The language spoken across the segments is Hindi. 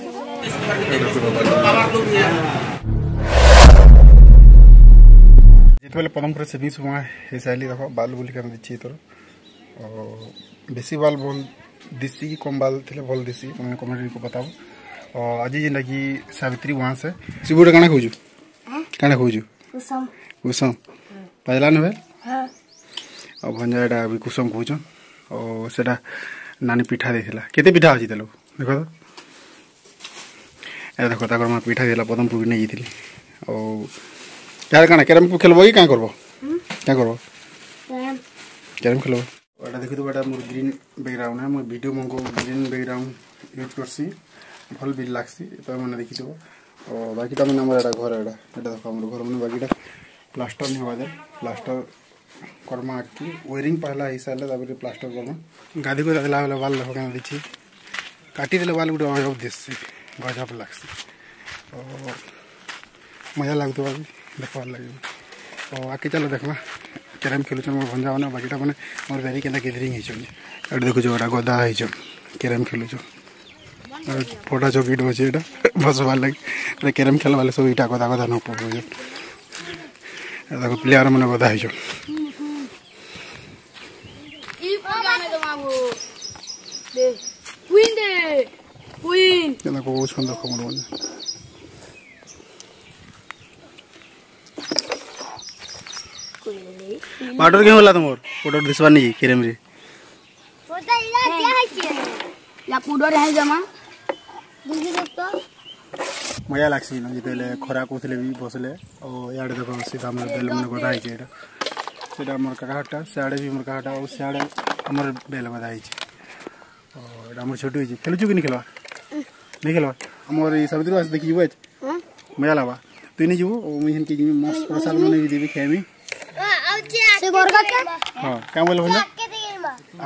जितने पदम पूरा सेविंग्स हुआ है सैली रखा बाल बोल कर दीची तोर और बेसी बाल बोल दिसी कम बाल थे भल दिसी तुम कमेंट को बताओ। और आज जेनटा कि सावित्री वहाँ से शिवुटे काना खोजु काना खोजु कुसुम कुसुम पाइला नबे हां और भंजाटा भी कुसुम खोजु और सेटा नानी पिठा देथिला केते पिठा आछि देलो देखो तो ए देखो ताकर मा पिठा देला पदमपुर नै जइथिली और यार काना कैरम को खेलबो की का करबो का करबो कैरम खेलबो बटा देखि तो बटा मोर ग्रीन बैकग्राउंड है मोर वीडियो मंगो ग्रीन बैकग्राउंड यूज करसी भल भी लागसी तो माने देखि देबो और बाकी त माने हमरा एटा घर एटा एटा देखो हमर घर माने बाकीटा प्लास्टर नै होबादे प्लास्टर करमा की वेयरिंग पहला हिस्सा ले तबे प्लास्टर करमा गादी को दला वाला बाल लगा दिछि काटी देले बाल गुडा हो दिसि गजब लागसी और मजा लागतो बाकी देखवा लागियो और आके चलो देखबा कैरम खेलुछन मोर भंजा माने बाकीटा माने मोर बेरी केना गैदरिंग हिछन एटा देखु जो एटा गदा हिछन कैरम खेलुछो और फोटा चौकीट होछे एटा बसवा लाग कैरम खेल वाले सब ईटा गदा गदा न पड़ो एटा को प्लेयर माने गदा हिछन दे क्वीन केना को उस खंड खमर बने क्वीन बाटर के होला तुमोर फोटो दिसवा नहीं केरेम रे फोटो इला क्या है के ला कुडो रहे जमा बुझि दोस्तों मजा लागसी न जेतेले खरा कोथले भी बसले और याड देखो सीधा हमर बेल मन गदा है जेडा सेडा हमर काकाटा साडे भी हमर काकाटा और साडे हमर बेल गदा है और हमर छोटू जी खेलुछु कि नहीं खेलवा नहीं खेलवा हमर ई सावित्री वास देखिबो हां मजा लाबा तू नहीं जीवो ओ मिशन के जिमे मस्त प्रसाद माने भी देबे खेमी आ से घर का हां का बोल हो ना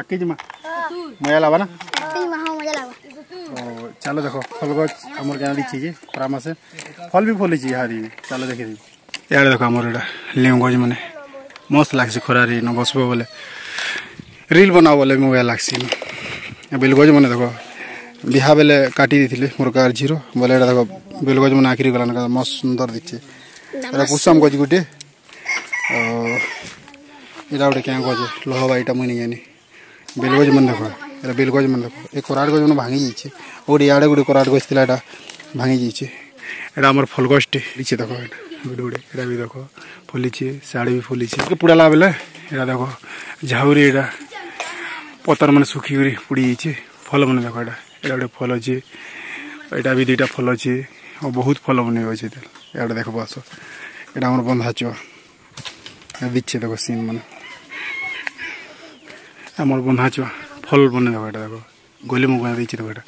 आके जिमा तू मजा लाबा ना तू हां मजा लाबा ओ चलो देखो फल गछ हमर गाना दी छी जे परामर्श फल भी फली छी हारी चलो देखि दे यार देखो हमर एटा लेउ गछ माने मस्त लागसी खोरारी न बसबो बोले रील बनाओ बोले मजा लागसी बेलगज मैंने देखो बिहा बेले काटी देते मोर कार झीरो बोले देखो बेलगज मैंने आखिरी गलान मस्त सुंदर दिखे कुसुम गज गोटे यहाँ गोटे क्या गज लहबा यहाँ मुझे नहीं जानी बेलगज मैंने देखो ये बेलगज मैंने देखो ये कोराट गज मैंने भांगी जाइए गोटे याडे गोटे कोराट गज थी यहाँ भांगी जाइए यहाँ आम फल गजटे देखो गोटे गोटे यहाँ भी देखो फुलीचे साड़ी भी फुलीचे पुड़ाला बेले यहाँ देखो झाउरी यहाँ पतर मैंने सुखीगरी पुड़ी जाइए फल मैंने देखो यहाँ गोटे फल अच्छे यहाँ भी दुईटा फल अच्छे और बहुत फल मैंने अच्छे यहाँ देख बस यहाँ आम बंधा चुआ दीचे देखो सीन मैंने आम बंधा चुआ फल मैंने देखो यहाँ देखो गोली मुझे दीचे देखो यहाँ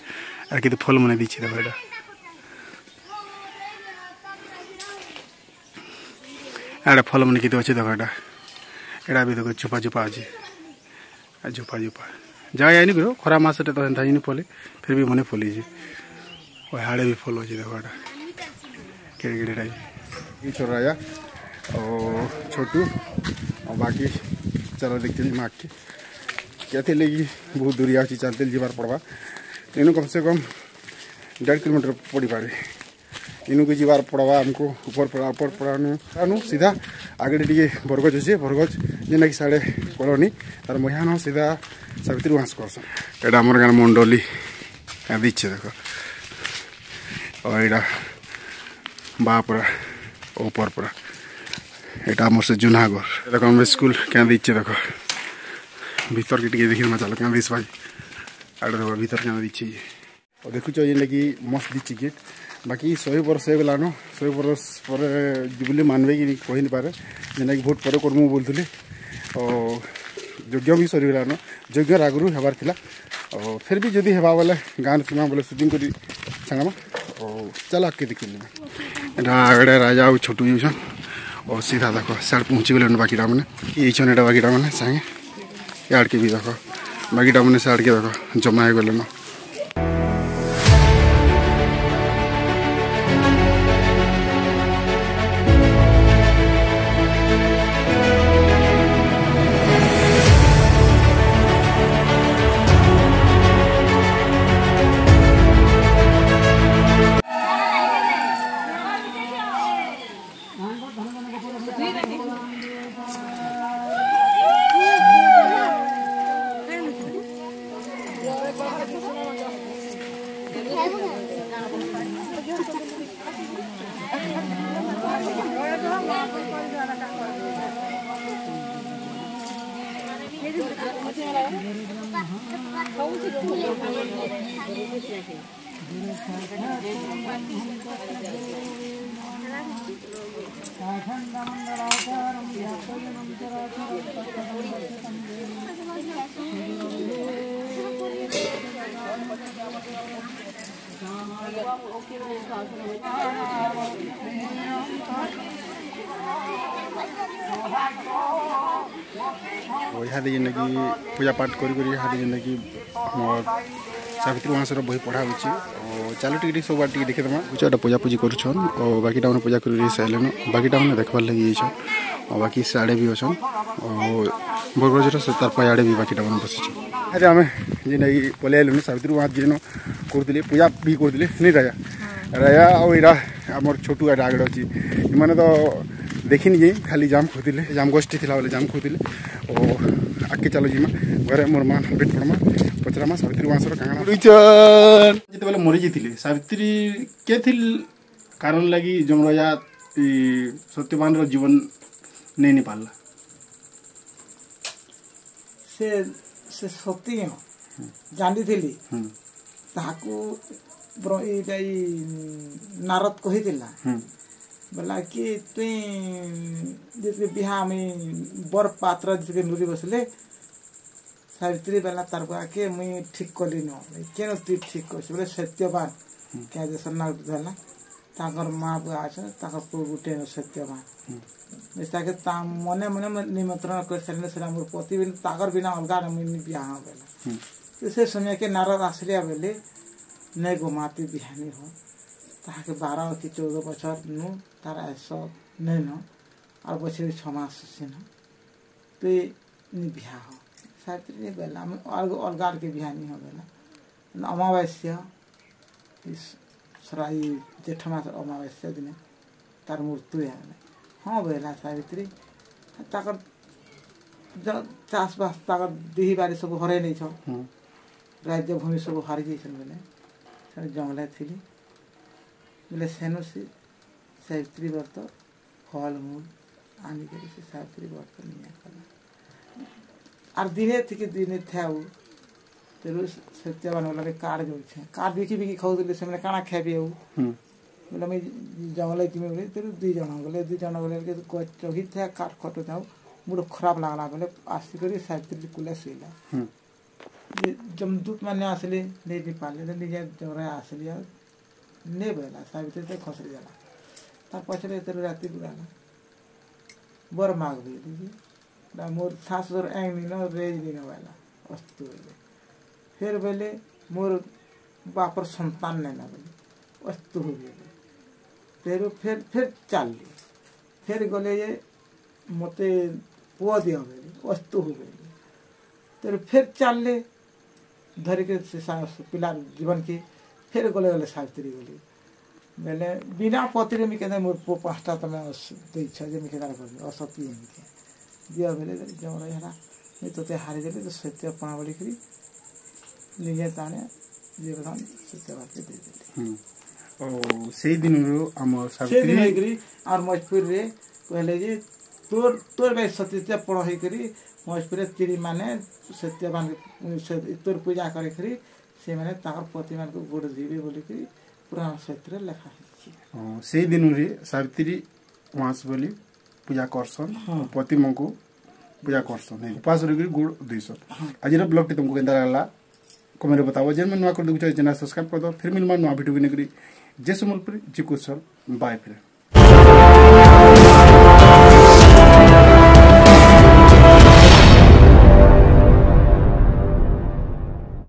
यार कितने फल मैंने दीचे देखो यहाँ यहाँ फल मैंने कितने अच्छे देखो यहाँ यहाँ भी देखो चुपा चुपा अच्छे झोपा झोपा जाए आईनि करो खरा मसटे तो एंता फले फिर भी मैंने फली और हाड़े भी फल अच्छे देखो यहाँ किड़किड़ी छोर राजा और छोटू और बाकी चलो देखते माँ के कहते लगी बहुत दूरी आसी चलते जीवार पड़वा इन कम से कम 1.5 किलोमीटर पड़ी पारे इनको जीवार पड़वा हमको ऊपर पड़ानु सीधा आगे टे बरगज अच्छे बरगज जेना कि साढ़े कलोनी तार महिहान सीधा सावित्री वाँस करसन एटा आमर गाँव मंडली दीचे देख और यहाँ बापुरा ऊपरपुरा यहाँ आम से जूनागढ़ देख आम स्कूल क्या दीचे देख भर के टे देखा चल क्या दीस भाई आठ देख भर क्या दीचे और देखुच जेनटा कि मस्त दीची गेट बाकी 100 वर्ष हो गलान 100 वर्ष पर जुबली मानवे कि कही नहीं पारे जेना कि भोट पर करमु बोलते और यज्ञ भी सरीगलान यज्ञ आगुरी हबार था और फिर भी जदि हेबा बोले गाँव सीमा बोले सुटिंग कर छाणवा और चल आगे देख आगे राजा आ छोटू जाऊन और सीधा देख साढ़े पहुँची गल बाकीटा मैंने ये यहाँ बाकीटा मैंने सागे याड के भी देख बाकीटा मैंने साढ़े देख जमा हो गलन हादी जेनेकी पूजा पाठ करी करी हादी जेनेकी सावित्री महासर बही पढ़ा होची और चालू टिक टिक सब टिक देखे दमा उचाटा पूजा पूजी करछन और बाकी टाउन पूजा करी सैलन बाकी टाउन देखबार लागि आइछन और बाकी साडे भी होछन और बरबरजर सतार पायाडे भी बाकी टाउन बसिछ अरे हमें जेनेकी पलेलुनी सावित्री महाज जेनो करदिले पूजा भी करदिले नै राजा राजा और इरा हमर छोटू रागड़ होची माने तो देखिन जे खाली जाम खोदिले जाम गोष्ठी थिला वाले जाम खोदिले और आके चलो जीमा घरे मोर मान बेट पड़मा पचरामा सावित्री वासर कांगना रुइचन जते बेले मरि जितिले सावित्री के थिल कारण लागी जमराजा सत्यवान रो जीवन नै नि पाला से सत्य जानि थिली ताको ब्रोई दाई नारद कहि दिला बोला कि तु जिसके बिहा में बर पात्र जिसके मुरी बसले सावित्री बेला तार आके मुई ठीक कली न केन तु ठीक कर बोले सत्यवान क्या जो सन्ना ताकर माँ आसन ताकर पुल गोटे सत्यवान ताके मने मने निमंत्रण कर सारे सर मोर पति ताकर बिना अलग मुई बिहा बेला तो से समय के नारद आसलिया बेले नहीं गोमाती बिहानी हो ताके 12 कि 14 बचर नु तार ऐसा नहीं न और बचे 6 मास से न तो बिहा हो सावित्री बेला में अलग के बिहा नहीं हो गला अमावस्या इस सराई जेठमास अमावस्या दिन तार मृत्यु है हाँ बेला सावित्री ताकर चाषबास ताकर दीही बारी सब हर नहीं राज्य भूमि सब हारि जाइछन बोले जंगल थी बोले सेनु से सावित्री व्रत फलमूल आनिक सावित्री व्रत नहीं दिने थी दिने थे तेरु सत्यावान वाले कार्ड जोड़े कार्ड बिकी बिकी खाऊ से काना खेबी आऊ बोले मुझे जंगल किमें तेरु दुई जन गले चौकी थे कार्ड खटो था मुझे खराब लगला बोले आसिक सावित्री कुले शोला जमदूत मैंने आसले नहीं पाले निजे जरा आसली नहीं बहला सावित्री तक खसरी जाला तार पचरे तेरे राति बुलाना बर माग भी दीजिए मोर सासुर एंग दिन रेज दिन वाला अस्तु बोले फिर बोले मोर बापर संतान लेना बोले अस्तु हो गए तेरू फिर चल ली फिर गले ये मते पुआ दिया बोले अस्तु हो गए तेरू फिर चल ले धर के पिला जीवन की फिर गले गले सावित्री गली बोले बिना पतिर में कहते मोर पो 5टा तुम असती दिया बोले जमरा हरा नहीं तोते हारी देते तो सत्य पणा बोली निजे ताने जीवन सत्य बात दे देते और मजपुर रे कहले जे तोर तोर भाई सत्य पण हो मजपुर तीरी माने सत्यवान तोर पूजा कर से मैंने तार पति मान को गोड़ दीबे बोल के पुराण क्षेत्र लिखा से दिन रे सावित्री वास बोली पूजा करसन पति मन को पूजा करसन उपास रही गोड़ दईसन आज ब्लॉग टी तुमको केंदा लागला कमेंट बताओ जेन मैं नुआ कर दो चैनल सब्सक्राइब कर दो फिर मिलमा नुआ वीडियो के नेकरी जय सम्बलपुर जी कुशल बाय।